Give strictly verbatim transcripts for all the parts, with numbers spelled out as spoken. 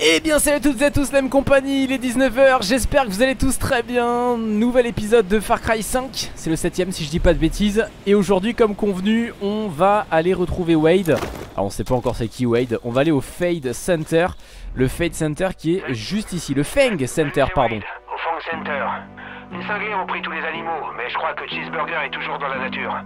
Eh bien salut à toutes et à tous, la même compagnie, il est dix-neuf heures, j'espère que vous allez tous très bien. Nouvel épisode de Far Cry cinq, c'est le septième si je dis pas de bêtises. Et aujourd'hui comme convenu, on va aller retrouver Wade. Alors on sait pas encore c'est qui Wade, on va aller au Fade Center. Le Fade Center qui est juste ici, le Fang Center pardon. Au Fang Center, les cinglés ont pris tous les animaux, mais je crois que Cheeseburger est toujours dans la nature.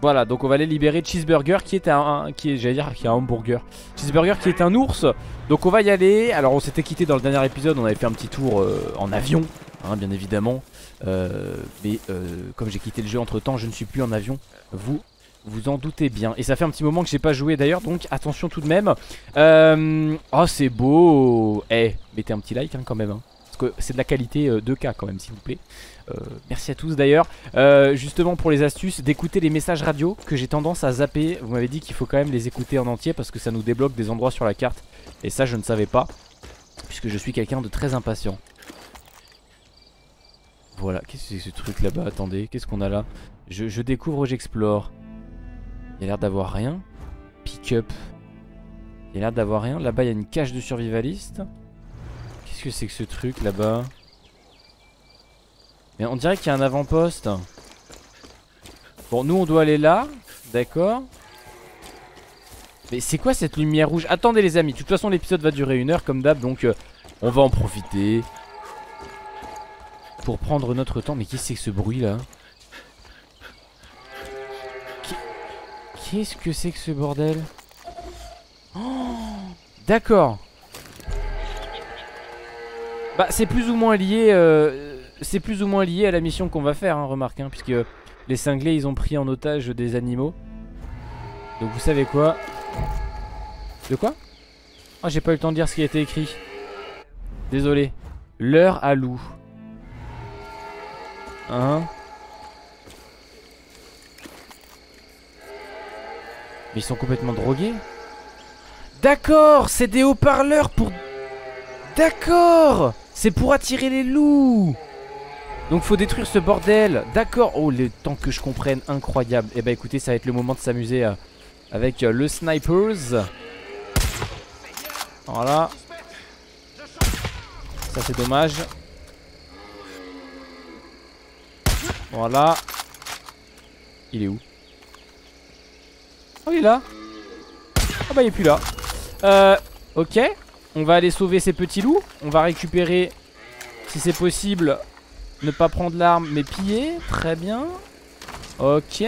Voilà, donc on va aller libérer Cheeseburger qui est un, un qui est, j'allais dire, qui est un hamburger. Cheeseburger qui est un ours. Donc on va y aller. Alors on s'était quitté dans le dernier épisode, on avait fait un petit tour euh, en avion, hein, bien évidemment. Euh, mais euh, comme j'ai quitté le jeu entre temps, je ne suis plus en avion. Vous vous en doutez bien. Et ça fait un petit moment que j'ai pas joué d'ailleurs, donc attention tout de même. Euh, oh c'est beau. Eh, hey, mettez un petit like hein, quand même. Hein. C'est de la qualité euh, deux K quand même s'il vous plaît. euh, Merci à tous d'ailleurs. euh, Justement pour les astuces d'écouter les messages radio que j'ai tendance à zapper. Vous m'avez dit qu'il faut quand même les écouter en entier parce que ça nous débloque des endroits sur la carte. Et ça je ne savais pas puisque je suis quelqu'un de très impatient. Voilà, qu'est-ce que c'est ce truc là-bas? Attendez, qu'est-ce qu'on a là? Je, je découvre, j'explore. Il y a l'air d'avoir rien. Pick up. Il y a l'air d'avoir rien, là-bas il y a une cage de survivaliste. Qu'est-ce que c'est que ce truc là-bas? Mais on dirait qu'il y a un avant-poste. Bon, nous on doit aller là, d'accord. Mais c'est quoi cette lumière rouge? Attendez les amis, de toute façon l'épisode va durer une heure comme d'hab, donc euh, on va en profiter pour prendre notre temps. Mais qu'est-ce que c'est que ce bruit là? Qu'est-ce que c'est que ce bordel? Oh, d'accord. Bah c'est plus ou moins lié euh, c'est plus ou moins lié à la mission qu'on va faire hein, remarque hein, puisque les cinglés ils ont pris en otage des animaux. Donc vous savez quoi? De quoi? Ah oh, j'ai pas eu le temps de dire ce qui a été écrit. Désolé. L'heure à loup. Hein? Mais ils sont complètement drogués. D'accord, c'est des haut-parleurs pour... D'accord. C'est pour attirer les loups. Donc faut détruire ce bordel. D'accord. Oh le temps que je comprenne. Incroyable. Et eh bah écoutez, ça va être le moment de s'amuser euh, avec euh, le snipers. Voilà. Ça c'est dommage. Voilà. Il est où? Oh il est là. Ah bah il est plus là. Euh ok. On va aller sauver ces petits loups. On va récupérer, si c'est possible, ne pas prendre l'arme mais piller. Très bien. Ok.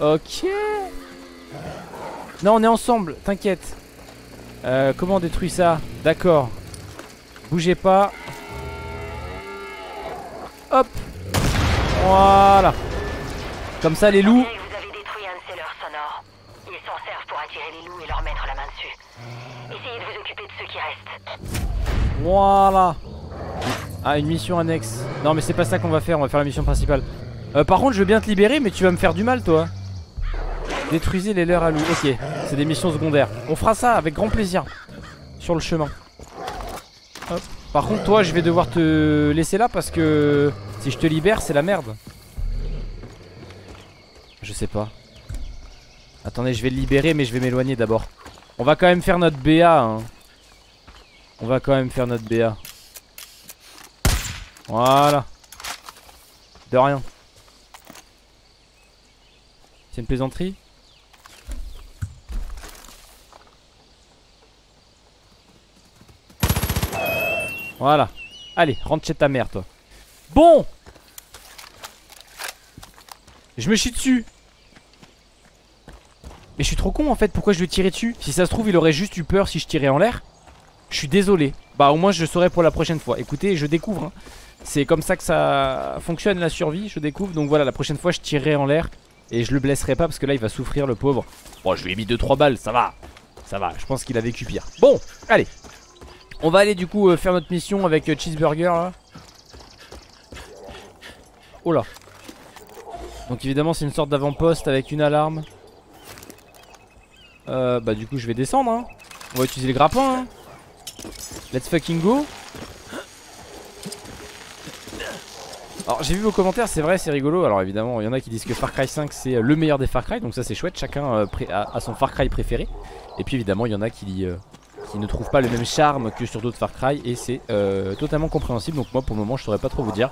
Ok. Non, on est ensemble. T'inquiète. Euh, comment on détruit ça? D'accord. Bougez pas. Hop. Voilà. Comme ça, les loups. Vous avez détruit un de ces leurs sonores. Ils s'en servent pour attirer les loups et leur mettre la main dessus. Essayez de vous occuper de ceux qui restent. Voilà. Ah, une mission annexe. Non mais c'est pas ça qu'on va faire, on va faire la mission principale. euh, Par contre je veux bien te libérer mais tu vas me faire du mal toi. Détruisez les leurs à loup. Ok, c'est des missions secondaires. On fera ça avec grand plaisir. Sur le chemin. Hop. Par contre toi je vais devoir te laisser là parce que si je te libère c'est la merde. Je sais pas. Attendez, je vais le libérer mais je vais m'éloigner d'abord. On va quand même faire notre B A hein. On va quand même faire notre B A. Voilà. De rien. C'est une plaisanterie. Voilà. Allez, rentre chez ta mère toi. Bon. Je me chie dessus. Mais je suis trop con en fait, pourquoi je lui ai tiré dessus? Si ça se trouve il aurait juste eu peur si je tirais en l'air. Je suis désolé. Bah au moins je saurai pour la prochaine fois. Écoutez, je découvre hein. C'est comme ça que ça fonctionne la survie, je découvre. Donc voilà, la prochaine fois je tirerai en l'air. Et je le blesserai pas parce que là il va souffrir le pauvre. Bon je lui ai mis deux trois balles, ça va. Ça va, je pense qu'il a vécu pire. Bon, allez. On va aller du coup euh, faire notre mission avec euh, Cheeseburger là. Oh là. Donc évidemment c'est une sorte d'avant-poste avec une alarme. Euh, bah du coup je vais descendre hein. On va utiliser le grappin hein. Let's fucking go. Alors j'ai vu vos commentaires, c'est vrai, c'est rigolo. Alors évidemment il y en a qui disent que Far Cry cinq c'est le meilleur des Far Cry. Donc ça c'est chouette, chacun euh, a, a son Far Cry préféré. Et puis évidemment il y en a qui, euh, qui ne trouve pas le même charme que sur d'autres Far Cry, et c'est euh, totalement compréhensible. Donc moi pour le moment je saurais pas trop vous dire.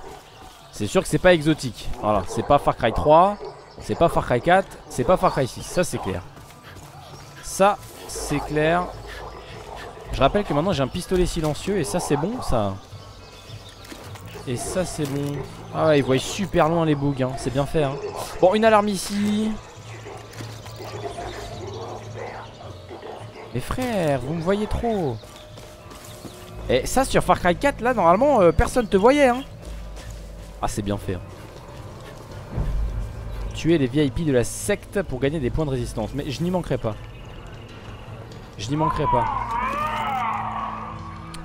C'est sûr que c'est pas exotique. Voilà, c'est pas Far Cry trois, c'est pas Far Cry quatre, c'est pas Far Cry six. Ça c'est clair. Ça c'est clair. Je rappelle que maintenant j'ai un pistolet silencieux et ça c'est bon ça. Et ça c'est bon. Ah ouais, ils voient super loin les bugs hein. C'est bien fait hein. Bon, une alarme ici. Mais frère, vous me voyez trop. Et ça sur Far Cry quatre là normalement euh, personne te voyait hein. Ah c'est bien fait hein. Tuer les V I P de la secte pour gagner des points de résistance. Mais je n'y manquerai pas. Je n'y manquerai pas.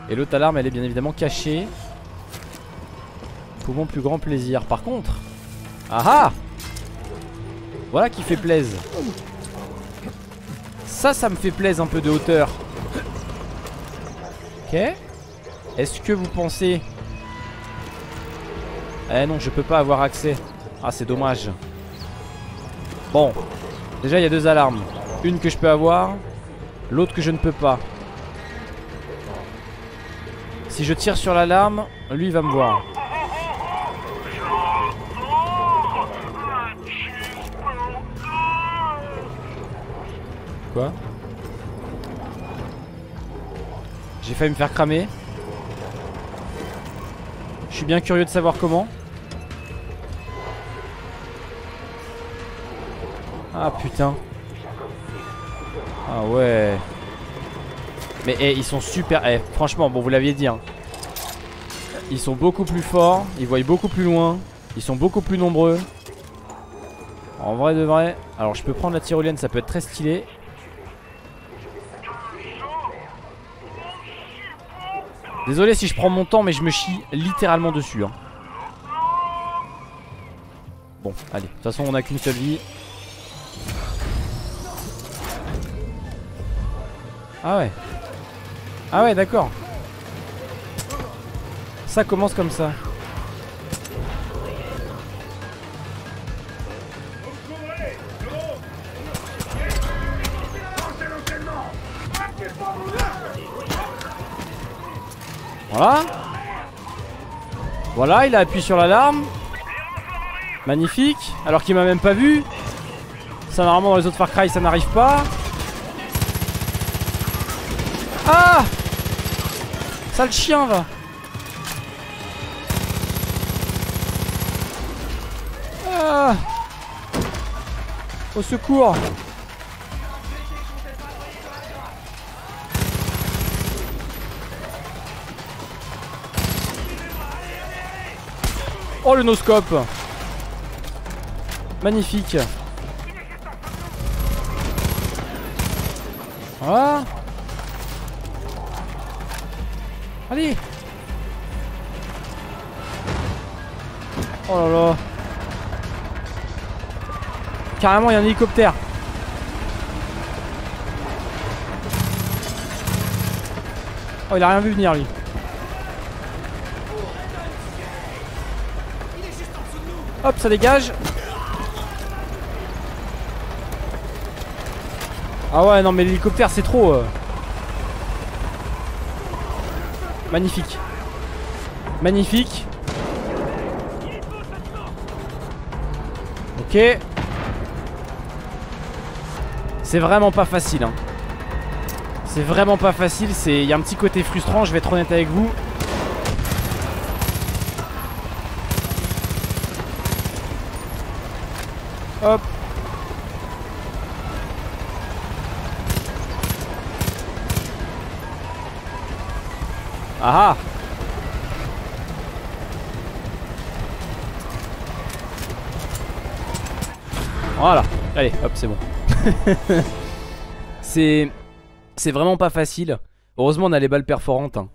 Et l'autre alarme elle est bien évidemment cachée pour mon plus grand plaisir. Par contre, ah ah, voilà qui fait plaise. Ça, ça me fait plaise un peu de hauteur. Ok. Est-ce que vous pensez... Eh non, je peux pas avoir accès. Ah, c'est dommage. Bon. Déjà, il y a deux alarmes. Une que je peux avoir, l'autre que je ne peux pas. Si je tire sur l'alarme, lui, il va me voir. J'ai failli me faire cramer. Je suis bien curieux de savoir comment. Ah putain. Ah ouais. Mais eh, ils sont super. Eh, franchement, bon, vous l'aviez dit hein. Ils sont beaucoup plus forts. Ils voient beaucoup plus loin. Ils sont beaucoup plus nombreux. En vrai de vrai. Alors je peux prendre la tyrolienne, ça peut être très stylé. Désolé si je prends mon temps, mais je me chie littéralement dessus hein. Bon, allez, de toute façon on n'a qu'une seule vie. Ah ouais. Ah ouais, d'accord. Ça commence comme ça. Voilà. Voilà, il a appuyé sur l'alarme. Magnifique. Alors qu'il m'a même pas vu. Ça normalement dans les autres Far Cry ça n'arrive pas. Ah, sale chien va. Ah. Au secours. Oh le noscope. Magnifique. Voilà. Allez. Oh là là. Carrément il y a un hélicoptère. Oh il a rien vu venir lui. Hop, ça dégage. Ah ouais, non mais l'hélicoptère c'est trop euh... Magnifique. Magnifique. Ok. C'est vraiment pas facile hein. C'est vraiment pas facile. C'est... Il y a un petit côté frustrant, je vais être honnête avec vous. Hop. Ah ah. Voilà. Allez, hop, c'est bon. C'est... C'est vraiment pas facile. Heureusement, on a les balles perforantes. Hein.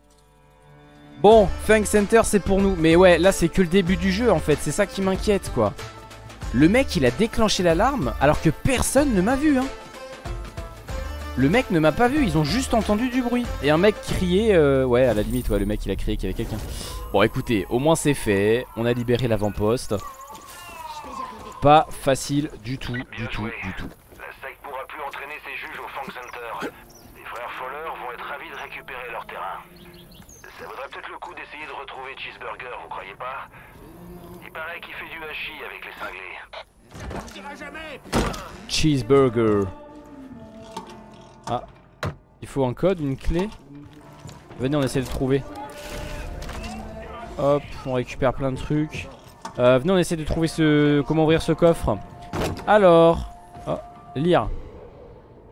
Bon, Fang Center, c'est pour nous. Mais ouais, là, c'est que le début du jeu, en fait. C'est ça qui m'inquiète, quoi. Le mec il a déclenché l'alarme alors que personne ne m'a vu hein. Le mec ne m'a pas vu, ils ont juste entendu du bruit. Et un mec criait, euh, ouais à la limite ouais, le mec il a crié qu'il y avait quelqu'un. Bon écoutez, au moins c'est fait, on a libéré l'avant-poste. Pas facile du tout, bien du joué. tout, du tout. La secte pourra plus entraîner ses juges au Funk Center. Les frères Fowler vont être ravis de récupérer leur terrain. Ça vaudrait peut-être le coup d'essayer de retrouver Cheeseburger, vous croyez pas? Il paraît qu'il fait du hachis avec les cinglés. On partira jamais. Cheeseburger. Ah. Il faut un code, une clé. Venez, on essaie de trouver. Hop, on récupère plein de trucs. Euh, venez, on essaie de trouver ce... Comment ouvrir ce coffre. Alors... Oh, lire.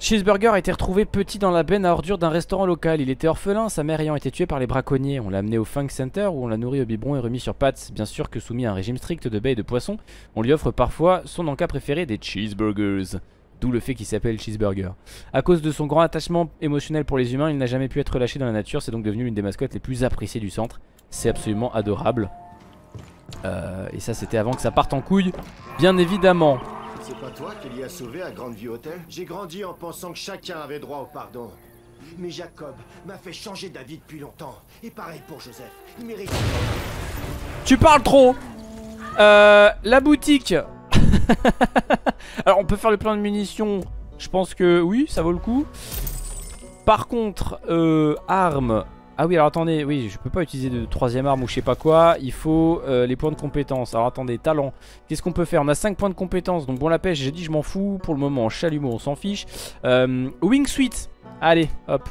Cheeseburger a été retrouvé petit dans la benne à ordures d'un restaurant local. Il était orphelin, sa mère ayant été tuée par les braconniers. On l'a amené au Fang Center où on l'a nourri au biberon et remis sur pattes. Bien sûr que soumis à un régime strict de baies et de poissons, on lui offre parfois son encas préféré, des cheeseburgers. D'où le fait qu'il s'appelle Cheeseburger. À cause de son grand attachement émotionnel pour les humains, il n'a jamais pu être relâché dans la nature. C'est donc devenu l'une des mascottes les plus appréciées du centre. C'est absolument adorable. Euh, et ça, c'était avant que ça parte en couille, bien évidemment. C'est pas toi qui l'y as sauvé à Grandview Hotel? J'ai grandi en pensant que chacun avait droit au pardon. Mais Jacob m'a fait changer d'avis depuis longtemps. Et pareil pour Joseph, il mérite... Tu parles trop. Euh... La boutique. Alors on peut faire le plein de munitions. Je pense que oui, ça vaut le coup. Par contre, euh... armes... Ah oui, alors attendez, oui, je peux pas utiliser de troisième arme ou je sais pas quoi. Il faut euh, les points de compétence. Alors attendez, talent. Qu'est-ce qu'on peut faire? On a cinq points de compétence. Donc bon, la pêche, j'ai dit, je m'en fous. Pour le moment, chalumeau, on s'en fiche. Euh, Wingsuit. Allez, hop.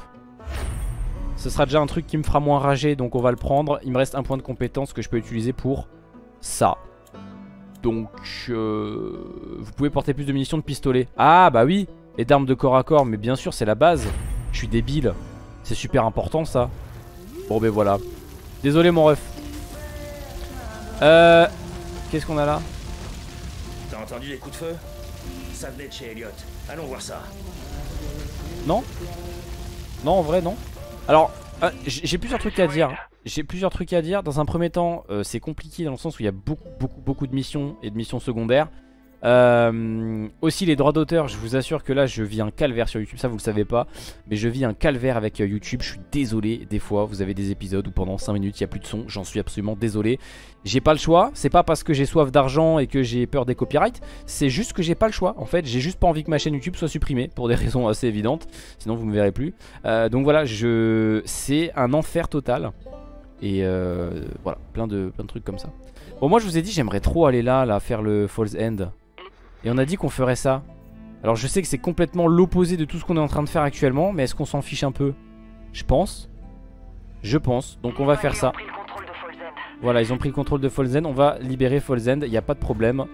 Ce sera déjà un truc qui me fera moins rager, donc on va le prendre. Il me reste un point de compétence que je peux utiliser pour ça. Donc, euh, vous pouvez porter plus de munitions de pistolet. Ah bah oui, et d'armes de corps à corps. Mais bien sûr, c'est la base. Je suis débile. C'est super important ça. Bon ben voilà. Désolé mon ref. Euh... Qu'est-ce qu'on a là? T'as entendu les coups de feu? Ça venait de chez Elliot. Allons voir ça. Non? Non en vrai non. Alors euh, j'ai plusieurs trucs à dire. J'ai plusieurs trucs à dire. Dans un premier temps euh, c'est compliqué dans le sens où il y a beaucoup beaucoup beaucoup de missions et de missions secondaires. Euh, aussi les droits d'auteur, je vous assure que là je vis un calvaire sur YouTube, ça vous le savez pas, mais je vis un calvaire avec euh, YouTube, je suis désolé. Des fois vous avez des épisodes où pendant cinq minutes il n'y a plus de son, j'en suis absolument désolé. J'ai pas le choix, c'est pas parce que j'ai soif d'argent et que j'ai peur des copyrights, c'est juste que j'ai pas le choix en fait, j'ai juste pas envie que ma chaîne YouTube soit supprimée pour des raisons assez évidentes, sinon vous me verrez plus. euh, Donc voilà, je... c'est un enfer total. Et euh, voilà, plein de, plein de trucs comme ça. Bon moi je vous ai dit j'aimerais trop aller là, là faire le Falls End. Et on a dit qu'on ferait ça. Alors je sais que c'est complètement l'opposé de tout ce qu'on est en train de faire actuellement, mais est-ce qu'on s'en fiche un peu? Je pense. Je pense. Donc on va faire ça. Voilà, ils ont pris le contrôle de Falls End. On va libérer Falls End, il n'y a pas de problème.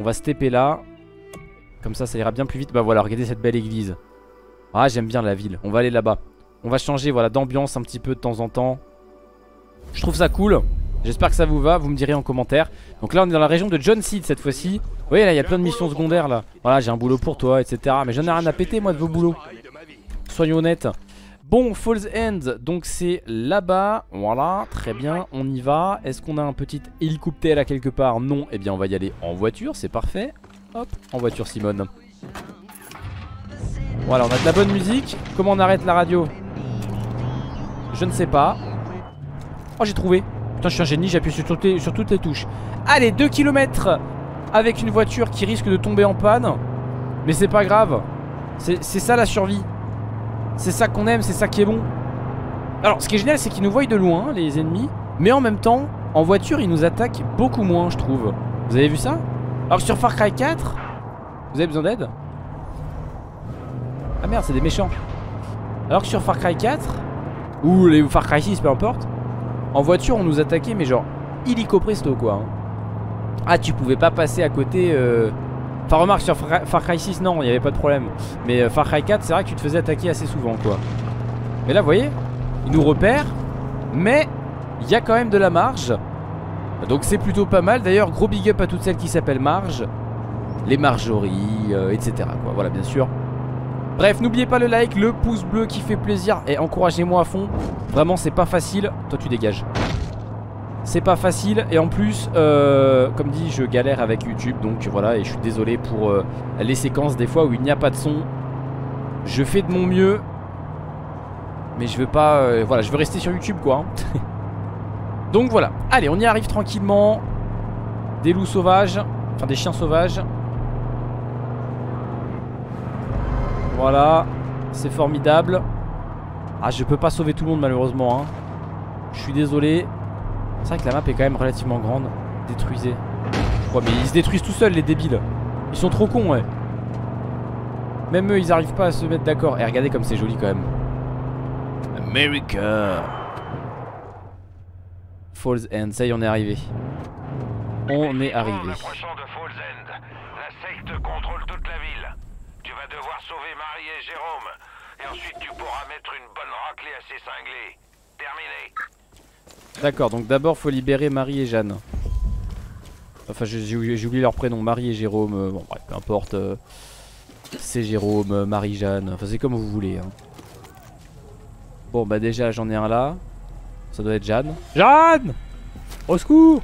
On va se taper là. Comme ça, ça ira bien plus vite. Bah voilà, regardez cette belle église. Ah, j'aime bien la ville. On va aller là-bas. On va changer voilà, d'ambiance un petit peu de temps en temps. Je trouve ça cool. J'espère que ça vous va, vous me direz en commentaire. Donc là on est dans la région de John Seed cette fois-ci. Vous voyez là il y a plein de missions secondaires là. Voilà j'ai un boulot pour toi etc. Mais j'en ai rien à péter moi de vos boulots. Soyons honnêtes. Bon Falls End donc c'est là-bas. Voilà très bien on y va. Est-ce qu'on a un petit hélicoptère là quelque part? Non eh bien on va y aller en voiture c'est parfait. Hop en voiture Simone. Voilà on a de la bonne musique. Comment on arrête la radio? Je ne sais pas. Oh j'ai trouvé. Putain je suis un génie, j'appuie sur, sur toutes les touches. Allez deux kilomètres avec une voiture qui risque de tomber en panne. Mais c'est pas grave. C'est ça la survie. C'est ça qu'on aime, c'est ça qui est bon. Alors ce qui est génial c'est qu'ils nous voient de loin les ennemis. Mais en même temps en voiture ils nous attaquent beaucoup moins je trouve. Vous avez vu ça? Alors sur Far Cry quatre. Vous avez besoin d'aide? Ah merde c'est des méchants. Alors que sur Far Cry quatre ou les Far Cry six peu importe, en voiture on nous attaquait mais genre illico presto quoi. Ah tu pouvais pas passer à côté euh... Enfin remarque sur Far Cry six non il n'y avait pas de problème. Mais Far Cry quatre c'est vrai que tu te faisais attaquer assez souvent quoi. Mais là vous voyez ils nous repèrent. Mais il y a quand même de la marge. Donc c'est plutôt pas mal. D'ailleurs gros big up à toutes celles qui s'appellent Marge. Les Marjorie euh, etc quoi. Voilà bien sûr. Bref, n'oubliez pas le like, le pouce bleu qui fait plaisir et encouragez-moi à fond. Vraiment, c'est pas facile. Toi, tu dégages. C'est pas facile et en plus, euh, comme dit, je galère avec YouTube. Donc voilà, et je suis désolé pour euh, les séquences des fois où il n'y a pas de son. Je fais de mon mieux, mais je veux pas. Euh, voilà, je veux rester sur YouTube quoi. Hein. Donc voilà. Allez, on y arrive tranquillement. Des loups sauvages, enfin des chiens sauvages. Voilà, c'est formidable. Ah, je peux pas sauver tout le monde malheureusement hein. Je suis désolé. C'est vrai que la map est quand même relativement grande. Détruisez. Ouais mais ils se détruisent tout seuls les débiles. Ils sont trop cons ouais. Même eux ils arrivent pas à se mettre d'accord. Et regardez comme c'est joli quand même. America. Falls End, ça y est on est arrivé. On est arrivé. Approchant de Falls End. La secte contrôle toute la ville. Tu vas devoir sauver Marie et Jérôme. Et ensuite tu pourras mettre une bonne raclée à ces cinglés. Terminé. D'accord, donc d'abord faut libérer Marie et Jeanne. Enfin j'ai oublié leur prénom, Marie et Jérôme, euh, bon bref peu importe. euh, C'est Jérôme, euh, Marie-Jeanne, enfin c'est comme vous voulez hein. Bon bah déjà j'en ai un là. Ça doit être Jeanne. Jeanne ! Au secours !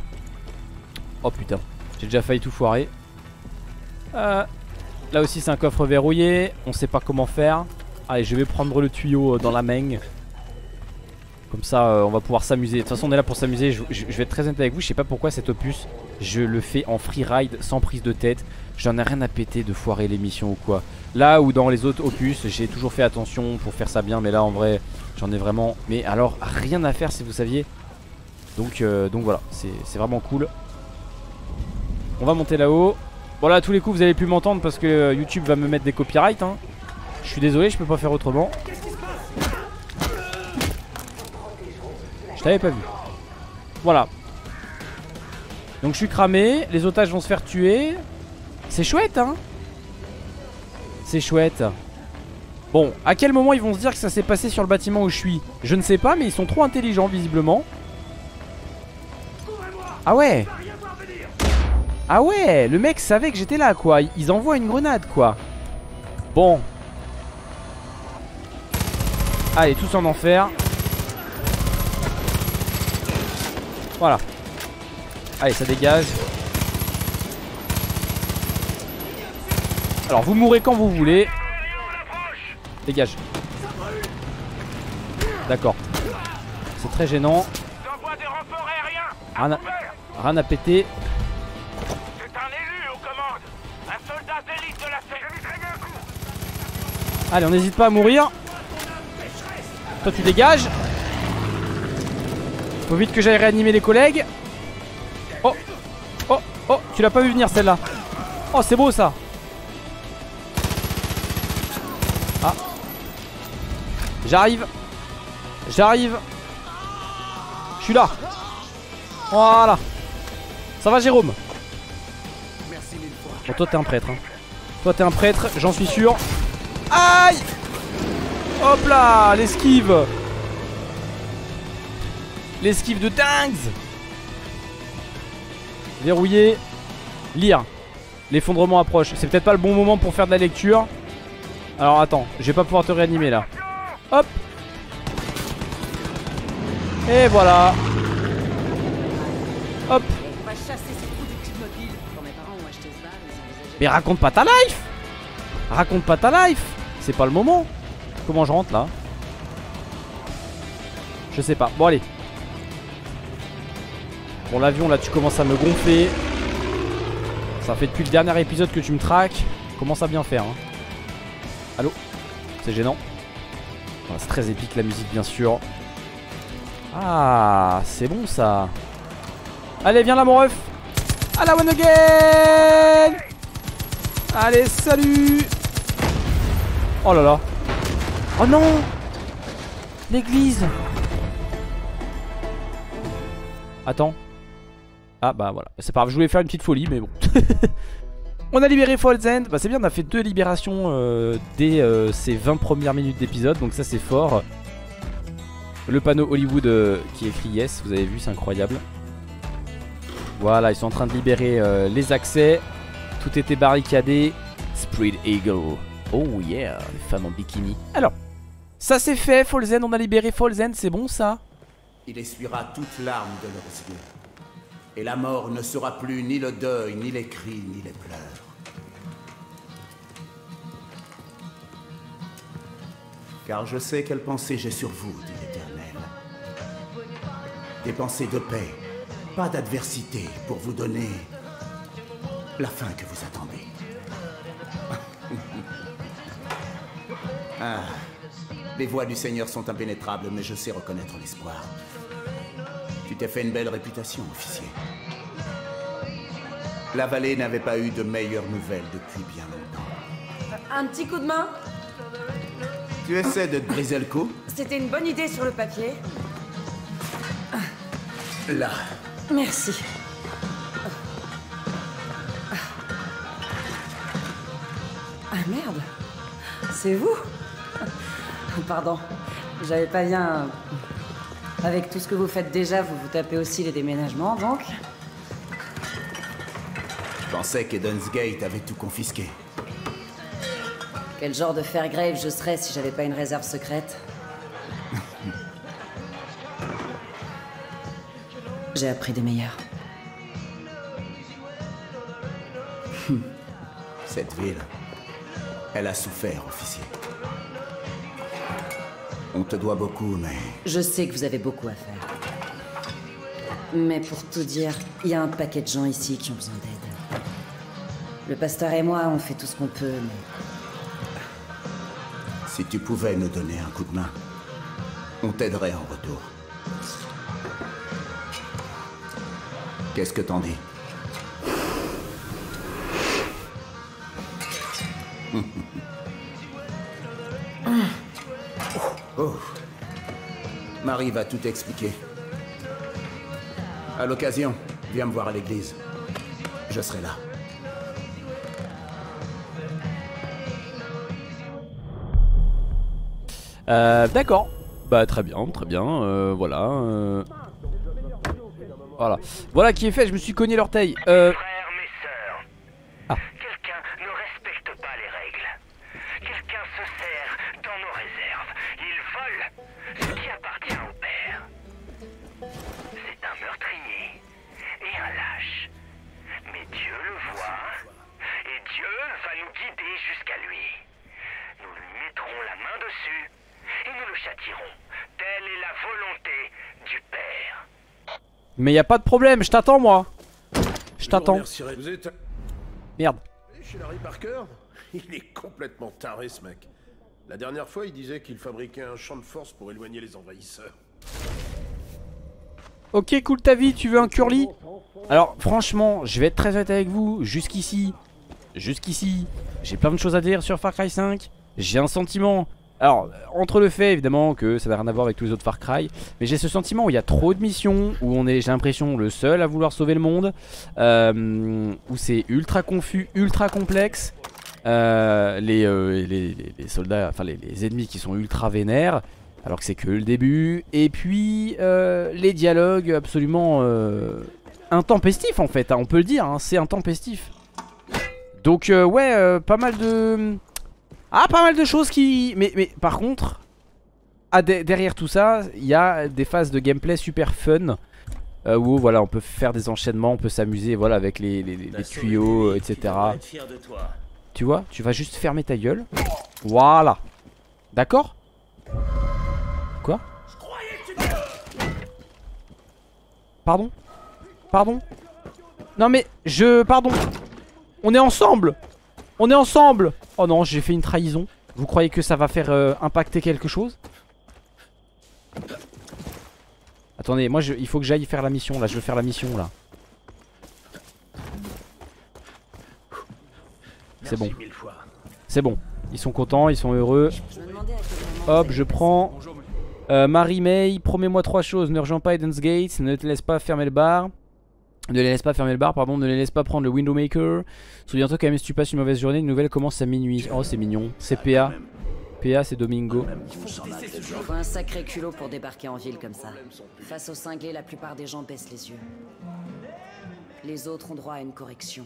Oh putain, j'ai déjà failli tout foirer. euh, Là aussi c'est un coffre verrouillé. On sait pas comment faire. Allez je vais prendre le tuyau euh, dans la main. Comme ça euh, on va pouvoir s'amuser. De toute façon on est là pour s'amuser. Je, je, je vais être très honnête avec vous, je sais pas pourquoi cet opus je le fais en free ride sans prise de tête. J'en ai rien à péter de foirer l'émission ou quoi. Là où dans les autres opus j'ai toujours fait attention pour faire ça bien. Mais là en vrai j'en ai vraiment mais alors rien à faire si vous saviez. Donc, euh, donc voilà c'est vraiment cool. On va monter là-haut. Bon là à tous les coups vous allez plus m'entendre parce que YouTube va me mettre des copyrights hein. Je suis désolé je peux pas faire autrement. Je t'avais pas vu. Voilà. Donc je suis cramé. Les otages vont se faire tuer. C'est chouette hein. C'est chouette. Bon à quel moment ils vont se dire que ça s'est passé sur le bâtiment où je suis? Je ne sais pas mais ils sont trop intelligents visiblement. Ah ouais. Ah ouais le mec savait que j'étais là quoi. Ils envoient une grenade quoi. Bon. Allez tous en enfer. Voilà. Allez ça dégage. Alors vous mourrez quand vous voulez. Dégage. D'accord. C'est très gênant. Rien à, rien à péter. Allez on n'hésite pas à mourir. Toi tu dégages. Faut vite que j'aille réanimer les collègues. Oh, oh, oh, tu l'as pas vu venir celle-là. Oh, c'est beau ça. Ah. J'arrive. J'arrive. Je suis là. Voilà. Ça va Jérôme? Bon, toi t'es un prêtre. Hein. Toi t'es un prêtre, j'en suis sûr. Aïe. Hop là, l'esquive. L'esquive de dingues. Verrouiller. Lire. L'effondrement approche. C'est peut-être pas le bon moment pour faire de la lecture. Alors attends, je vais pas pouvoir te réanimer là. Hop. Et voilà. Hop. Mais raconte pas ta life. Raconte pas ta life. C'est pas le moment. Comment je rentre là? Je sais pas, bon allez. Bon l'avion là tu commences à me gonfler. Ça fait depuis le dernier épisode que tu me traques. Commence à bien faire hein. Allô. C'est gênant enfin, c'est très épique la musique bien sûr. Ah c'est bon ça. Allez viens là mon ref. À la one again. Allez salut. Oh là là. Oh non. L'église. Attends. Ah bah voilà, c'est pas grave, je voulais faire une petite folie mais bon. On a libéré Falls End, bah c'est bien, on a fait deux libérations euh, dès euh, ces vingt premières minutes d'épisode, donc ça c'est fort. Le panneau Hollywood euh, qui écrit yes, vous avez vu, c'est incroyable. Voilà, ils sont en train de libérer euh, les accès, tout était barricadé. Spread Eagle, oh yeah, les femmes en bikini. Alors, ça c'est fait, Falls End, on a libéré Falls End, c'est bon ça? Il essuiera toute larme de leurs yeux. Et la mort ne sera plus ni le deuil, ni les cris, ni les pleurs. Car je sais quelles pensées j'ai sur vous, dit l'Éternel. Des pensées de paix, pas d'adversité, pour vous donner la fin que vous attendez. Ah, Les voies du Seigneur sont impénétrables, mais je sais reconnaître l'espoir. Tu t'es fait une belle réputation, officier. La vallée n'avait pas eu de meilleures nouvelles depuis bien longtemps. Un petit coup de main? Tu essaies de te briser le cou? C'était une bonne idée sur le papier. Là. Merci. Ah merde, c'est vous? Pardon, j'avais pas bien... Avec tout ce que vous faites déjà, vous vous tapez aussi les déménagements, donc? Je pensais qu'Eden's Gate avait tout confisqué. Quel genre de Fairgrave je serais si j'avais pas une réserve secrète? J'ai appris des meilleurs. Cette ville, elle a souffert, officier. On te doit beaucoup, mais... Je sais que vous avez beaucoup à faire. Mais pour tout dire, il y a un paquet de gens ici qui ont besoin d'aide. Le pasteur et moi, on fait tout ce qu'on peut, mais... Si tu pouvais nous donner un coup de main, on t'aiderait en retour. Qu'est-ce que t'en dis? Oh. Marie va tout expliquer. À l'occasion, viens me voir à l'église. Je serai là. Euh, D'accord. Bah très bien, très bien. Euh, voilà. Euh... Voilà. Voilà qui est fait, je me suis cogné l'orteil. Euh... Mes frères, mes sœurs. Ah. Quelqu'un ne respecte pas les règles. Quelqu'un se sert dans nos réserves. Il vole ce qui appartient au père. C'est un meurtrier et un lâche. Mais Dieu le voit et Dieu va nous guider jusqu'à lui. Nous lui mettrons la main dessus et nous le châtirons. Telle est la volonté du père. Mais y a pas de problème, je t'attends moi. Je t'attends. Êtes... Merde. Chez Larry Parker, il est complètement taré ce mec. La dernière fois, il disait qu'il fabriquait un champ de force pour éloigner les envahisseurs. Ok, cool ta vie, tu veux un curly? Alors franchement, je vais être très honnête avec vous, jusqu'ici, jusqu'ici, j'ai plein de choses à dire sur Far Cry cinq. J'ai un sentiment. Alors, entre le fait évidemment que ça n'a rien à voir avec tous les autres Far Cry, mais j'ai ce sentiment où il y a trop de missions, où on est, j'ai l'impression, le seul à vouloir sauver le monde, euh, où c'est ultra confus, ultra complexe, euh, les, euh, les, les, les soldats, enfin les, les ennemis qui sont ultra vénères, alors que c'est que le début, et puis euh, les dialogues absolument euh, intempestifs en fait, hein, on peut le dire, hein, c'est intempestif. Donc euh, ouais, euh, pas mal de... Ah, pas mal de choses qui... Mais, mais par contre, ah, de derrière tout ça, il y a des phases de gameplay super fun euh, où voilà, on peut faire des enchaînements, on peut s'amuser voilà, avec les, les, les tuyaux, et cetera. Tu vois, tu vas juste fermer ta gueule. Voilà. D'accord? Quoi? Pardon? Pardon? Non mais, je... Pardon. On est ensemble. On est ensemble. Oh non, j'ai fait une trahison. Vous croyez que ça va faire euh, impacter quelque chose? Attendez, moi je, il faut que j'aille faire la mission là. Je veux faire la mission là. C'est bon. C'est bon. Ils sont contents, ils sont heureux. Hop, je prends. Euh, Marie May, promets-moi trois choses. Ne rejoins pas Eden's Gate. Ne te laisse pas fermer le bar. Ne les laisse pas fermer le bar, pardon, ne les laisse pas prendre le Widowmaker. Souviens-toi quand même si tu passes une mauvaise journée, une nouvelle commence à minuit. Oh c'est mignon, c'est P A. P A c'est Domingo. Faut un sacré culot pour débarquer en ville comme ça. Face aux cinglés, la plupart des gens baissent les yeux. Les autres ont droit à une correction.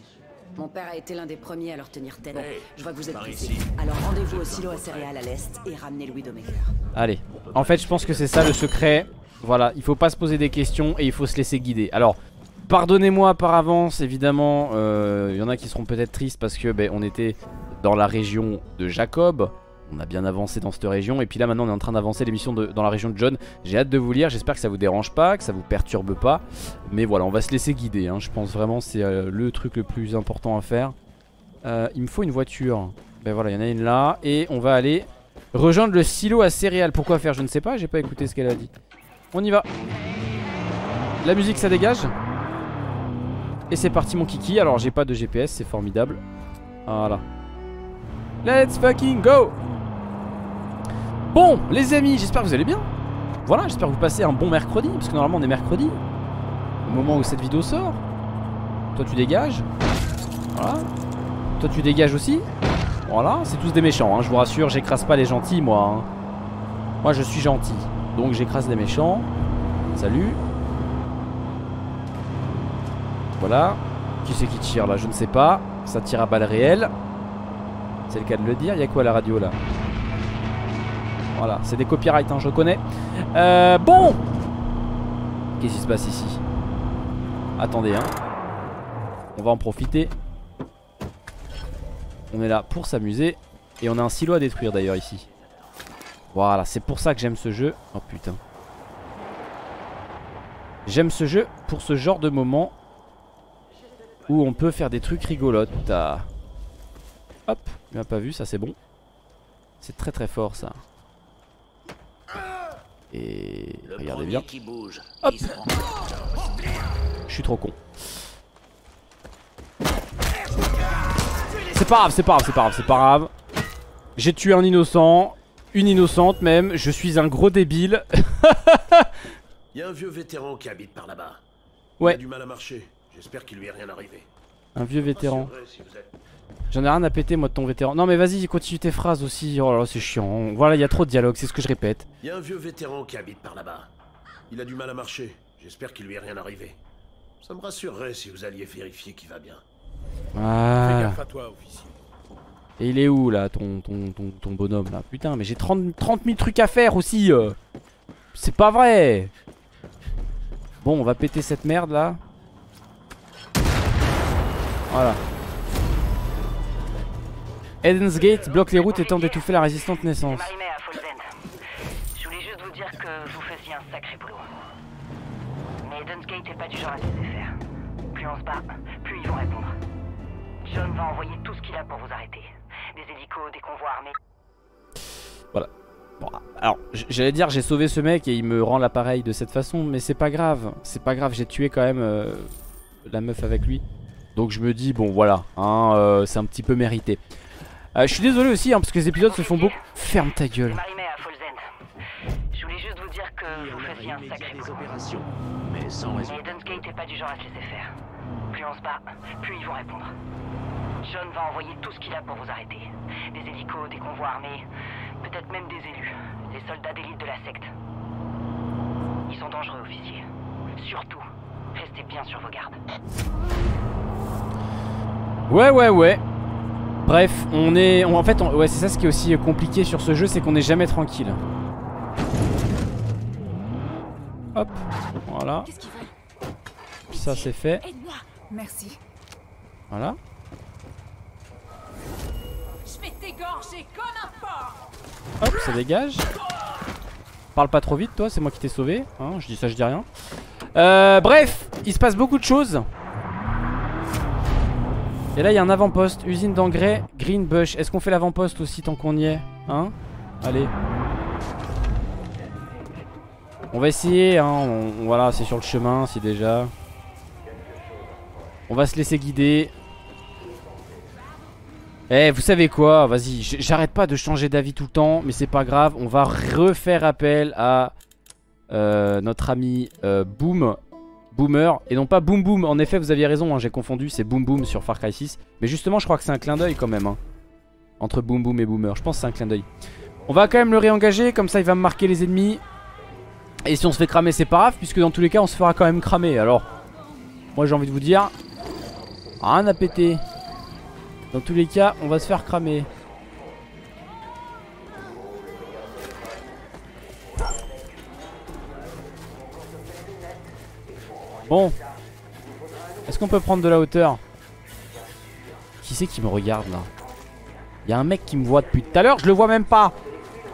Mon père a été l'un des premiers à leur tenir tête. Je vois que vous êtes pressés. Alors rendez-vous au silo à céréales à l'est et ramenez le Widowmaker. Allez, en fait je pense que c'est ça le secret. Voilà, il faut pas se poser des questions et il faut se laisser guider. Alors... Pardonnez-moi par avance, évidemment, il euh, y en a qui seront peut-être tristes parce que ben, on était dans la région de Jacob, on a bien avancé dans cette région et puis là maintenant on est en train d'avancer l'émission dans la région de John. J'ai hâte de vous lire, j'espère que ça vous dérange pas, que ça vous perturbe pas, mais voilà on va se laisser guider, hein. Je pense vraiment c'est euh, le truc le plus important à faire. Euh, il me faut une voiture, ben voilà il y en a une là et on va aller Rejoindre le silo à céréales. Pourquoi faire? Je ne sais pas, j'ai pas écouté ce qu'elle a dit. On y va. La musique ça dégage. Et c'est parti mon kiki. Alors j'ai pas de G P S, c'est formidable. Voilà. Let's fucking go. Bon les amis, j'espère que vous allez bien. Voilà, j'espère que vous passez un bon mercredi. Parce que normalement on est mercredi au moment où cette vidéo sort. Toi tu dégages. Voilà. Toi tu dégages aussi. Voilà, c'est tous des méchants hein. Je vous rassure, j'écrase pas les gentils moi hein. Moi je suis gentil. Donc j'écrase les méchants. Salut. Voilà. Qui c'est qui tire là? Je ne sais pas. Ça tire à balles réelles. C'est le cas de le dire. Il y a quoi à la radio là? Voilà, c'est des copyrights hein, je reconnais. euh, Bon. Qu'est-ce qui se passe ici? Attendez hein. On va en profiter. On est là pour s'amuser. Et on a un silo à détruire d'ailleurs ici. Voilà, c'est pour ça que j'aime ce jeu. Oh putain. J'aime ce jeu pour ce genre de moment où on peut faire des trucs rigolotes. Ah. Hop, il m'a pas vu, ça c'est bon. C'est très très fort ça. Et le regardez bien qui bouge. Hop. Je suis trop con. C'est pas grave, c'est pas grave, c'est pas grave, c'est pas grave. J'ai tué un innocent. Une innocente même, je suis un gros débile. Il y a un vieux vétéran qui habite par là-bas. Ouais. Il a du mal à marcher. J'espère qu'il lui est rien arrivé. Un vieux vétéran. J'en ai rien à péter moi de ton vétéran. Non mais vas-y, continue tes phrases aussi. Oh là là, c'est chiant. Voilà, il y a trop de dialogue, c'est ce que je répète. Il y a un vieux vétéran qui habite par là-bas. Il a du mal à marcher. J'espère qu'il lui est rien arrivé. Ça me rassurerait si vous alliez vérifier qu'il va bien. Ah. Fais gaffe à toi, officier. Et il est où là ton, ton, ton, ton bonhomme là? Putain mais j'ai trente mille trucs à faire aussi. C'est pas vrai. Bon on va péter cette merde là. Voilà. Eden's Gate bloque les routes étant d'étouffer la résistante naissance. Je voulais juste vous dire que vous faisiez un sacré boulot. Mais Eden's Gate n'est pas du genre à se laisser faire. Plus on se bat, plus ils vont répondre. John va envoyer tout ce qu'il a pour vous arrêter. Des hélicos, des convois armés. Voilà. Bon, alors, j'allais dire j'ai sauvé ce mec et il me rend l'appareil de cette façon, mais c'est pas grave. C'est pas grave, j'ai tué quand même euh, la meuf avec lui. Donc je me dis, bon voilà, hein, euh, c'est un petit peu mérité. Euh, je suis désolé aussi, hein, parce que les épisodes se font beaucoup... Ferme ta gueule. Je voulais juste vous dire que vous faisiez un sacré coup. Mais Eden's Gate n'est pas du genre à se laisser faire. Plus on se bat, plus ils vont répondre. John va envoyer tout ce qu'il a pour vous arrêter. Des hélicos, des convois armés, peut-être même des élus, les soldats d'élite de la secte. Ils sont dangereux, officiers. Surtout, restez bien sur vos gardes. Ouais, ouais, ouais. Bref, on est... On, en fait, on, ouais, c'est ça ce qui est aussi compliqué sur ce jeu, c'est qu'on n'est jamais tranquille. Hop, voilà. Ça, c'est fait. Merci. Voilà. Hop, ça dégage. Parle pas trop vite toi, c'est moi qui t'ai sauvé hein, je dis ça, je dis rien. euh, Bref, il se passe beaucoup de choses. Et là il y a un avant-poste, usine d'engrais, Greenbush. Est-ce qu'on fait l'avant-poste aussi tant qu'on y est? Hein? Allez. On va essayer hein, on, on, voilà, c'est sur le chemin, si déjà. On va se laisser guider. Eh, vous savez quoi? Vas-y, j'arrête pas de changer d'avis tout le temps, mais c'est pas grave. On va refaire appel à euh, notre ami euh, Boom, Boomer, et non pas Boom Boom. En effet, vous aviez raison, hein, j'ai confondu, c'est Boom Boom sur Far Cry six. Mais justement, je crois que c'est un clin d'œil quand même, hein, entre Boom Boom et Boomer. Je pense que c'est un clin d'œil. On va quand même le réengager, comme ça il va me marquer les ennemis. Et si on se fait cramer, c'est pas grave, puisque dans tous les cas, on se fera quand même cramer. Alors, moi j'ai envie de vous dire, rien à péter. Dans tous les cas, on va se faire cramer. Bon. Est-ce qu'on peut prendre de la hauteur? Qui c'est qui me regarde là? Il y a un mec qui me voit depuis tout à l'heure, je le vois même pas.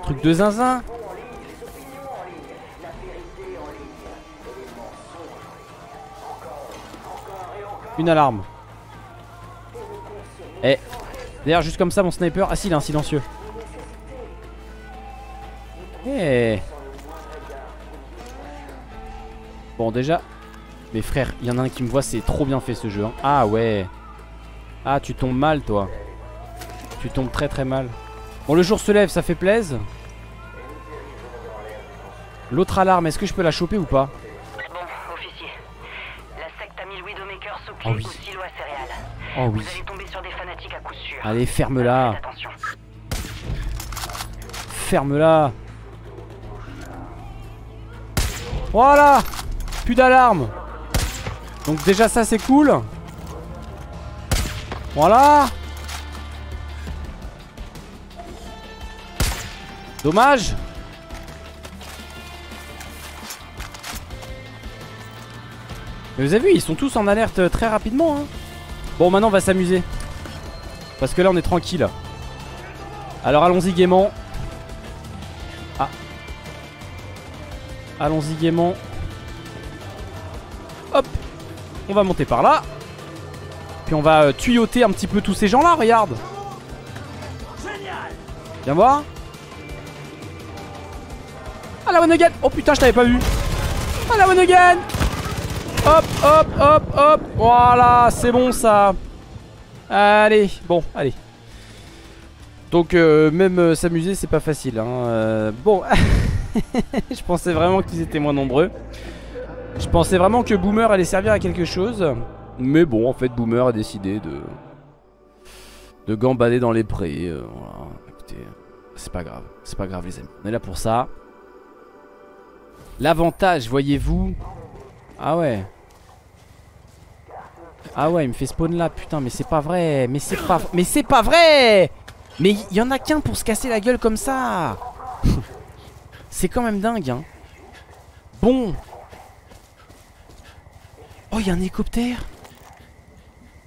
Truc de zinzin. Une alarme. Eh, d'ailleurs juste comme ça mon sniper. Ah si, il est un silencieux. Hey. Bon déjà, mes frères, il y en a un qui me voit, c'est trop bien fait ce jeu hein. Ah ouais. Ah tu tombes mal toi. Tu tombes très très mal. Bon le jour se lève, ça fait plaise. L'autre alarme, est-ce que je peux la choper ou pas? Bon, officier. La secte a mis le Widowmaker sous clé au silo à céréales. Oh oui. Vous allez tomber sur des fanatiques à coup sûr. Allez, ferme-la. Ferme-la. Voilà. Plus d'alarme. Donc déjà ça c'est cool. Voilà. Dommage. Mais vous avez vu, ils sont tous en alerte très rapidement hein. Bon maintenant on va s'amuser, parce que là on est tranquille. Alors allons-y gaiement. Ah. Allons-y gaiement. Hop. On va monter par là. Puis on va euh, tuyauter un petit peu tous ces gens là, regarde. Viens voir. Ah la one again. Oh putain je t'avais pas vu. Ah la one again. Hop, hop, hop, hop. Voilà, c'est bon ça. Allez, bon, allez. Donc euh, même euh, s'amuser c'est pas facile hein. euh, Bon. Je pensais vraiment qu'ils étaient moins nombreux. Je pensais vraiment que Boomer allait servir à quelque chose. Mais bon en fait Boomer a décidé de De gambader dans les prés. euh, voilà. Écoutez, c'est pas grave. C'est pas grave les amis, on est là pour ça. L'avantage voyez-vous. Ah ouais. Ah ouais il me fait spawn là. Putain mais c'est pas vrai. Mais c'est pas Mais c'est pas vrai. Mais il y en a qu'un pour se casser la gueule comme ça. C'est quand même dingue hein. Bon. Oh il y a un hélicoptère.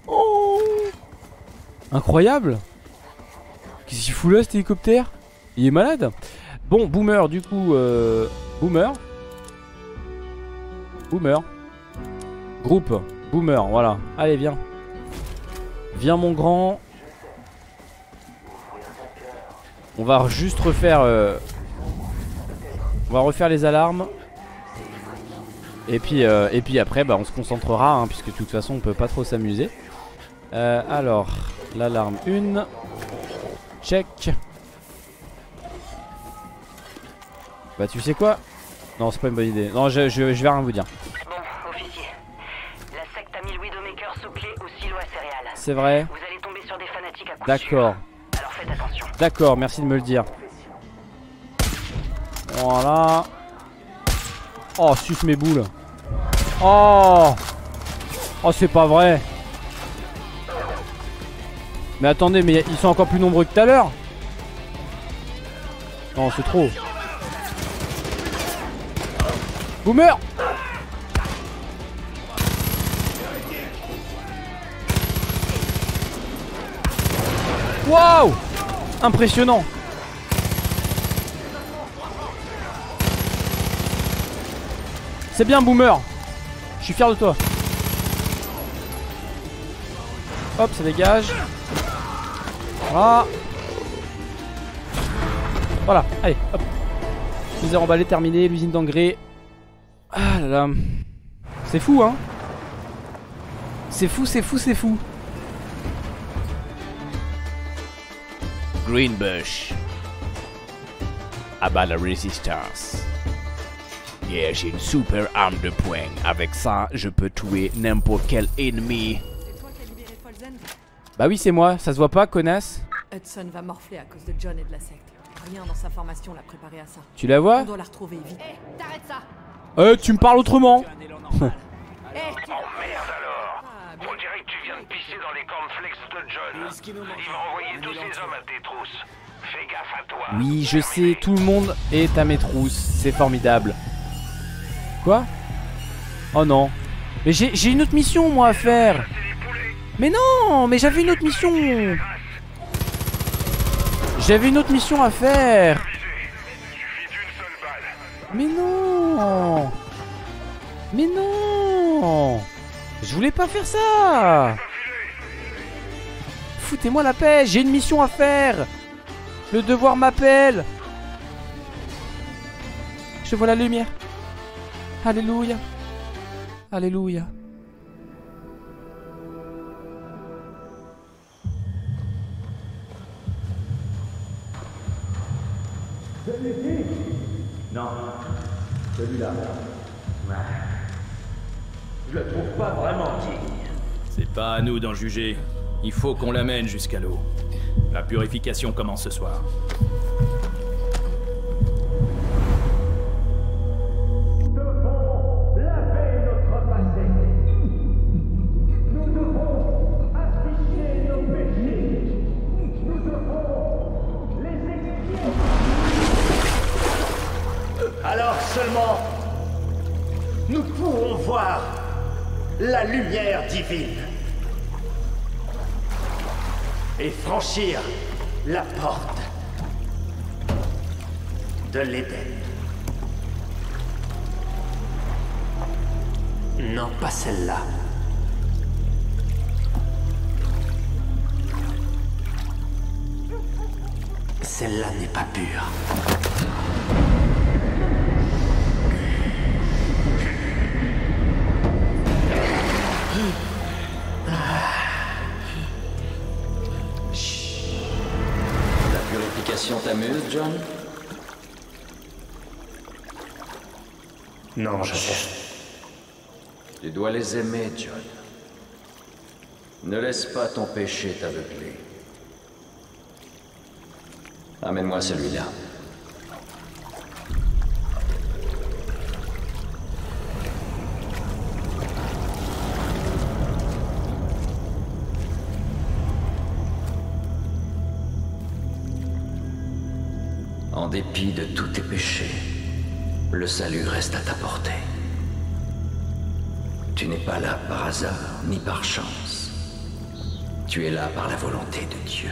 Oh. Incroyable. Qu'est-ce qu'il fout là cet hélicoptère? Il est malade. Bon Boomer du coup euh... Boomer Boomer Groupe Boomer, voilà. Allez viens. Viens mon grand. On va juste refaire euh... On va refaire les alarmes. Et puis, euh... Et puis après bah, on se concentrera hein, puisque de toute façon on peut pas trop s'amuser. euh, Alors l'alarme une. Check. Bah tu sais quoi? Non c'est pas une bonne idée. Non je, je, je vais rien vous dire. Bon officier, la secte a mis le Widowmaker sous clé au silo à céréales. C'est vrai. Vous allez tomber sur des fanatiques à coup sûr. D'accord. Alors faites attention. D'accord, merci de me le dire. Voilà. Oh suce mes boules. Oh. Oh c'est pas vrai. Mais attendez, mais ils sont encore plus nombreux que tout à l'heure. Non c'est trop. Boomer. Waouh. Impressionnant. C'est bien Boomer. Je suis fier de toi. Hop ça dégage. Voilà. Voilà allez hop. Misère emballée terminée. L'usine d'engrais. Ah là là. C'est fou hein. C'est fou, c'est fou, c'est fou. Greenbush. Abat la résistance. Yeah, j'ai une super arme de poing. Avec ça, je peux tuer n'importe quel ennemi. C'est toi qui as libéré FALLS END ? Bah oui, c'est moi. Ça se voit pas, connasse. Hudson va morfler à cause de John et de la secte. Rien dans sa formation l'a préparé à ça. Tu la vois ? On doit la retrouver vite. Hé, t'arrêtes ça. Euh, tu me parles autrement. Oh merde alors. On dirait que tu viens de pisser dans les cornflakes de John. Il va envoyer tous ses hommes à tes trousses. Fais gaffe à toi. Oui, je sais, tout le monde est à mes trousses. C'est formidable. Quoi? Oh non. Mais j'ai une autre mission, moi, à faire. Mais non, mais j'avais une autre mission. J'avais une autre mission à faire. Mais non. Mais non, je voulais pas faire ça. Foutez-moi la paix, j'ai une mission à faire. Le devoir m'appelle. Je vois la lumière. Alléluia. Alléluia. Celui-ci? Non. Celui-là. Ouais. Je le trouve pas vraiment digne. C'est pas à nous d'en juger. Il faut qu'on l'amène jusqu'à l'eau. La purification commence ce soir. La lumière divine et franchir la porte de l'Éden. Non, pas celle-là. Celle-là n'est pas pure. T'amuses, John? Non, je sais. Tu dois les aimer, John. Ne laisse pas ton péché t'aveugler. Amène-moi celui-là. En dépit de tous tes péchés, le salut reste à ta portée. Tu n'es pas là par hasard ni par chance. Tu es là par la volonté de Dieu.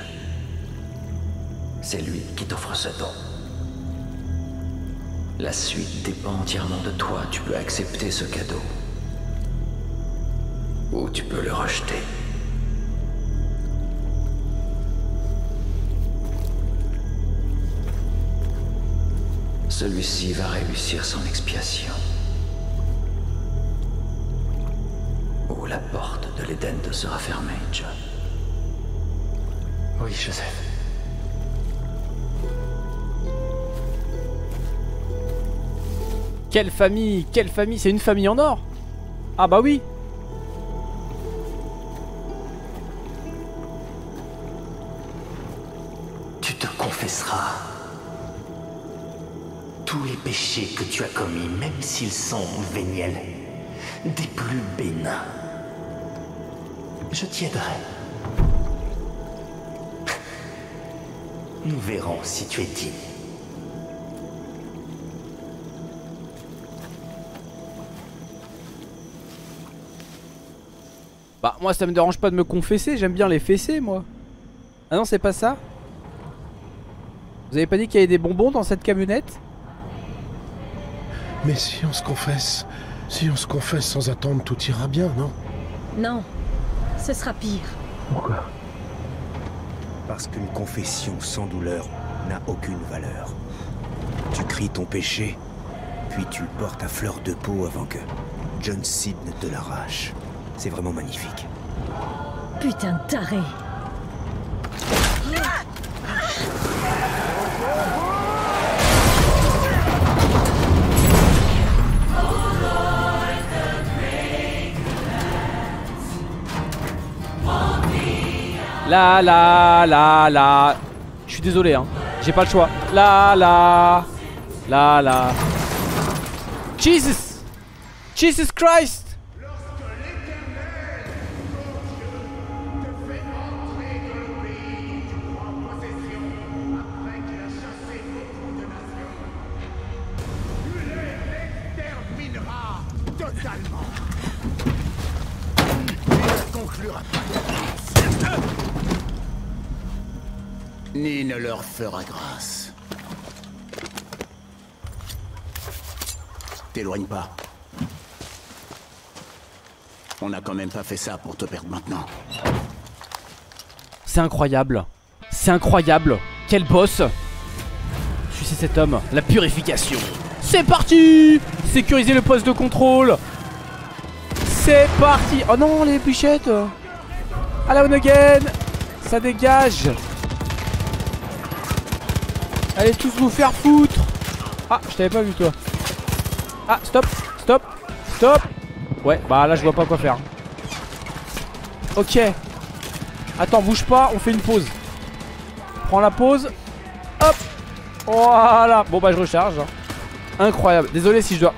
C'est lui qui t'offre ce don. La suite dépend entièrement de toi. Tu peux accepter ce cadeau. Ou tu peux le rejeter. Celui-ci va réussir son expiation. Ou la porte de l'Éden te sera fermée, John. Oui, Joseph. Quelle famille, quelle famille, c'est une famille en or. Ah bah oui. Tu te confesseras tous les péchés que tu as commis, même s'ils sont véniels, des plus bénins. Je t'y aiderai. Nous verrons si tu es digne. Bah, moi ça me dérange pas de me confesser, j'aime bien les fessées, moi. Ah non, c'est pas ça? Vous avez pas dit qu'il y avait des bonbons dans cette camionnette? Mais si on se confesse, si on se confesse sans attendre, tout ira bien, non? Non, ce sera pire. Pourquoi? Parce qu'une confession sans douleur n'a aucune valeur. Tu cries ton péché, puis tu le portes à fleur de peau avant que John Seed ne te l'arrache. C'est vraiment magnifique. Putain de taré! La la la la. Je suis désolé hein, j'ai pas le choix. La la la la. Jesus, Jesus Christ. Ni ne leur fera grâce. T'éloigne pas. On n'a quand même pas fait ça pour te perdre maintenant. C'est incroyable. C'est incroyable. Quel boss. Je suis réussir cet homme. La purification. C'est parti. Sécuriser le poste de contrôle. C'est parti. Oh non, les bûchettes. À la one again. Ça dégage. Allez tous vous faire foutre. Ah, je t'avais pas vu toi. Ah, stop, stop, stop. Ouais, bah là je vois pas quoi faire. Ok. Attends, bouge pas, on fait une pause. Prends la pause. Hop. Voilà. Bon bah je recharge. Incroyable. Désolé si je dois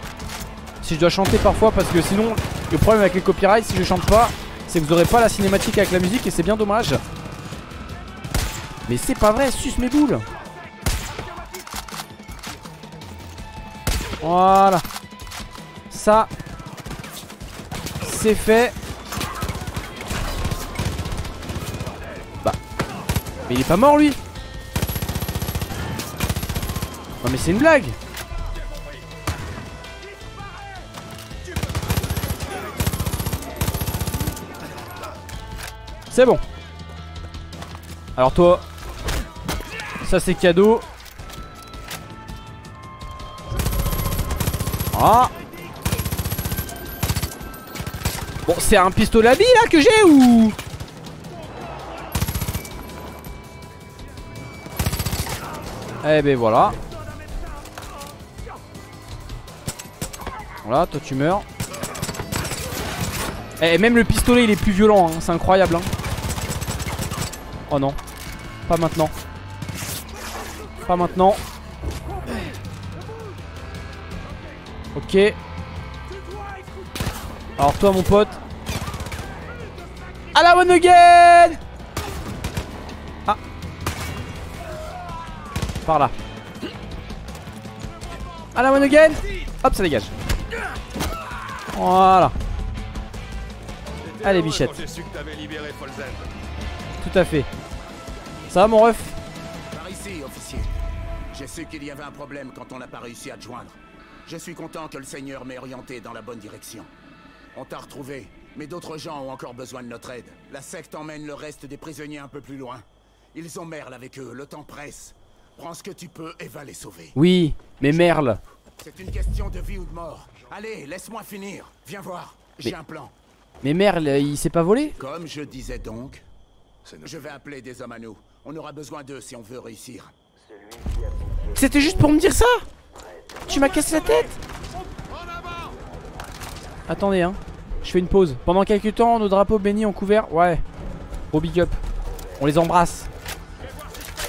si je dois chanter parfois, parce que sinon le problème avec les copyrights, si je chante pas, c'est que vous aurez pas la cinématique avec la musique et c'est bien dommage. Mais c'est pas vrai, suce mes boules. Voilà. Ça c'est fait. Bah. Mais il est pas mort lui. Non mais c'est une blague. C'est bon. Alors toi, ça c'est cadeau. Ah. Bon, c'est un pistolet à billes là que j'ai ou... Eh ben voilà. Voilà, toi tu meurs. Eh, même le pistolet il est plus violent, hein. C'est incroyable hein. Oh non. Pas maintenant. Pas maintenant. Ok. Alors toi mon pote. À la one again. Ah. Par là. À la one again. Hop, ça dégage. Voilà. Allez bichette. Tout à fait. Ça va mon ref? Par ici, officier. J'ai su qu'il y avait un problème quand on n'a pas réussi à te joindre. Je suis content que le Seigneur m'ait orienté dans la bonne direction. On t'a retrouvé, mais d'autres gens ont encore besoin de notre aide. La secte emmène le reste des prisonniers un peu plus loin. Ils ont Merle avec eux, le temps presse. Prends ce que tu peux et va les sauver. Oui, mais Merle. C'est une question de vie ou de mort. Allez, laisse-moi finir. Viens voir, j'ai un plan. Mais Merle, il s'est pas volé? Comme je disais donc, je vais appeler des hommes à nous. On aura besoin d'eux si on veut réussir. C'était juste pour me dire ça? Tu m'as cassé la tête. Attendez hein. Je fais une pause. Pendant quelques temps nos drapeaux bénis ont couvert. Ouais. Gros big up. On les embrasse.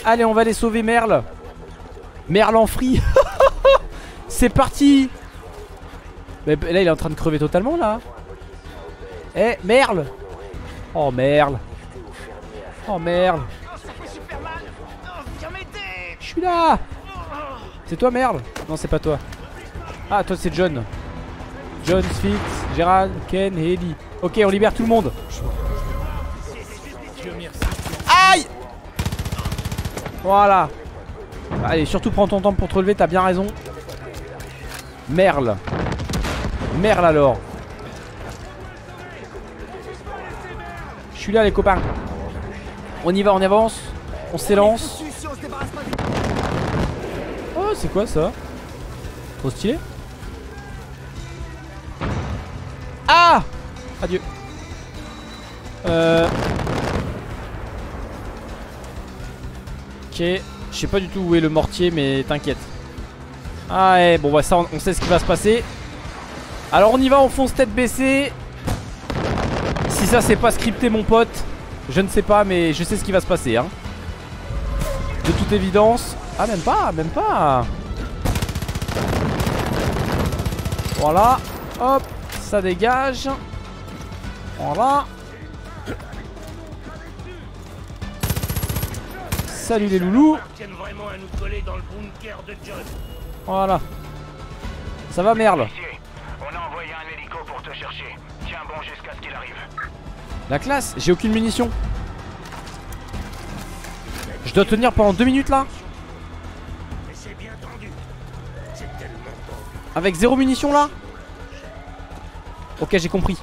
Allez on va les sauver Merle. Merle en free. C'est parti. Mais là il est en train de crever totalement là. Eh hey, Merle. Oh Merle. Oh Merle. Je suis là. C'est toi Merle? Non c'est pas toi. Ah toi c'est John. John, Fitz, Gérald, Ken et Ellie. Ok on libère tout le monde. Aïe. Voilà. Allez surtout prends ton temps pour te relever, t'as bien raison. Merle. Merle alors. Je suis là les copains. On y va, on avance. On s'élance. Oh c'est quoi ça? Trop stylé. Ah. Adieu. Euh Ok. Je sais pas du tout où est le mortier mais t'inquiète. Ah ouais bon bah ça on, on sait ce qui va se passer. Alors on y va, on fonce tête baissée. Si ça c'est pas scripté mon pote, je ne sais pas mais je sais ce qui va se passer hein. De toute évidence. Ah même pas, même pas. Voilà. Hop. Ça dégage. Voilà. Salut les loulous. Voilà. Ça va Merle? On a envoyé un hélico pour te chercher. Tiens bon jusqu'à ce qu'il arrive. La classe, j'ai aucune munition. Je dois tenir pendant deux minutes là. Avec zéro munition là. Ok j'ai compris.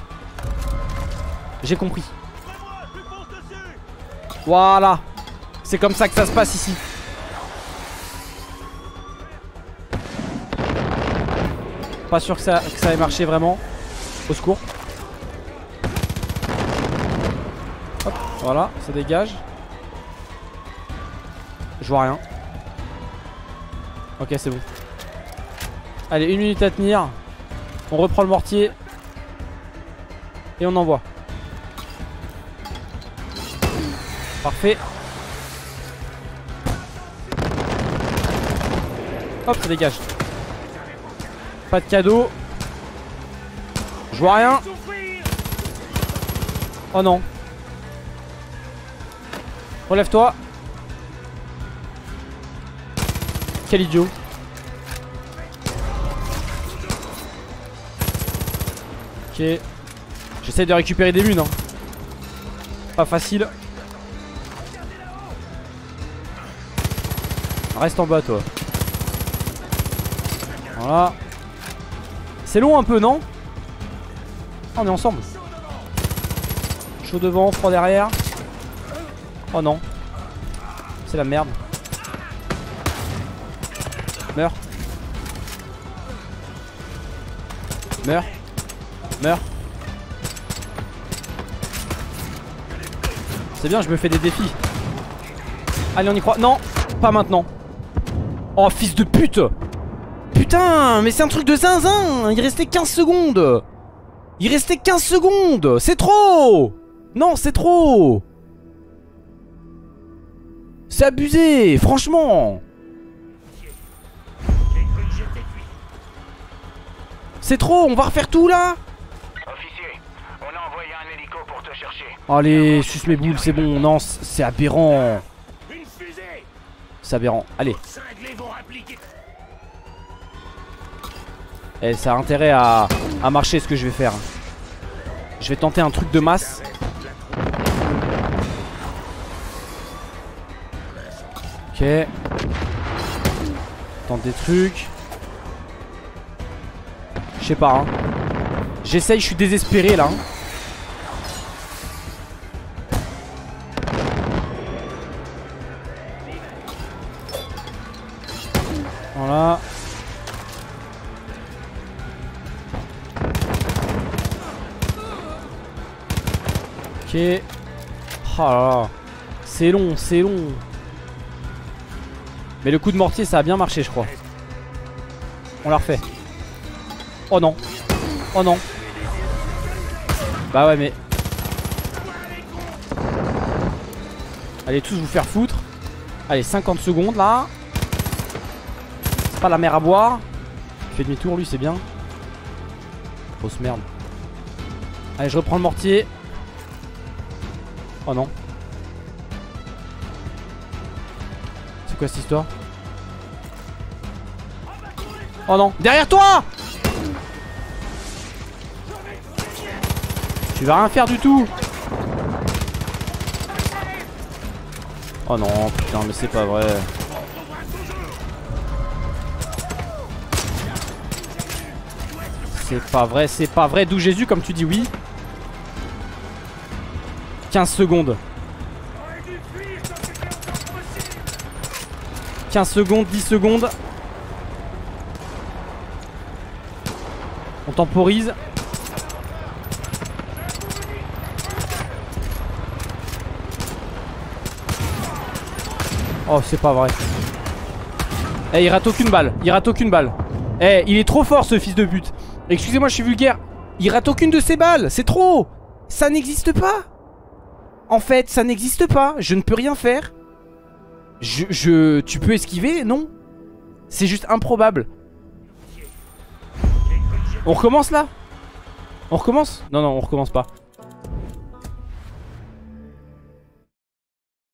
J'ai compris. Voilà. C'est comme ça que ça se passe ici. Pas sûr que ça, que ça ait marché vraiment. Au secours. Hop, voilà, ça dégage. Je vois rien. Ok, c'est bon. Allez, une minute à tenir. On reprend le mortier. Et on envoie. Parfait. Hop, ça dégage. Pas de cadeau. Je vois rien. Oh non. Relève-toi. Quel idiot. Ok. J'essaie de récupérer des munes. Hein. Pas facile. Reste en bas, toi. Voilà. C'est long un peu, non? Ah, on est ensemble. Chaud devant, froid derrière. Oh non. C'est la merde. Meurs. Meurs. Meurs. C'est bien, je me fais des défis. Allez, on y croit. Non, pas maintenant. Oh, fils de pute! Putain, mais c'est un truc de zinzin. Il restait quinze secondes. Il restait quinze secondes. C'est trop. Non, c'est trop. C'est abusé, franchement. C'est trop, on va refaire tout là. Officier, on a envoyé un hélico pour te chercher. Allez, suce mes boules, c'est bon. Non, c'est aberrant. C'est aberrant, allez. Et ça a intérêt à, à marcher ce que je vais faire. Je vais tenter un truc de masse. Ok. Tente des trucs. Je sais pas hein. J'essaye, je suis désespéré là hein. Voilà. Ok. Oh là là. C'est long, c'est long. Mais le coup de mortier ça a bien marché je crois. On la refait. Oh non. Oh non. Bah ouais mais. Allez tous vous faire foutre. Allez cinquante secondes là. C'est pas la mer à boire. Il fait demi-tour lui c'est bien. Grosse merde. Allez je reprends le mortier. Oh non. C'est quoi cette histoire? Oh non. Derrière toi. Tu vas rien faire du tout. Oh non putain mais c'est pas vrai. C'est pas vrai, c'est pas vrai. D'où Jésus comme tu dis oui. Quinze secondes. Quinze secondes, dix secondes. On temporise. Oh c'est pas vrai. Eh il rate aucune balle. Il rate aucune balle. Eh il est trop fort ce fils de pute. Excusez-moi je suis vulgaire. Il rate aucune de ses balles. C'est trop. Ça n'existe pas. En fait, ça n'existe pas, je ne peux rien faire. Je, je... Tu peux esquiver, non? C'est juste improbable. On recommence là? On recommence? Non, non, on recommence pas.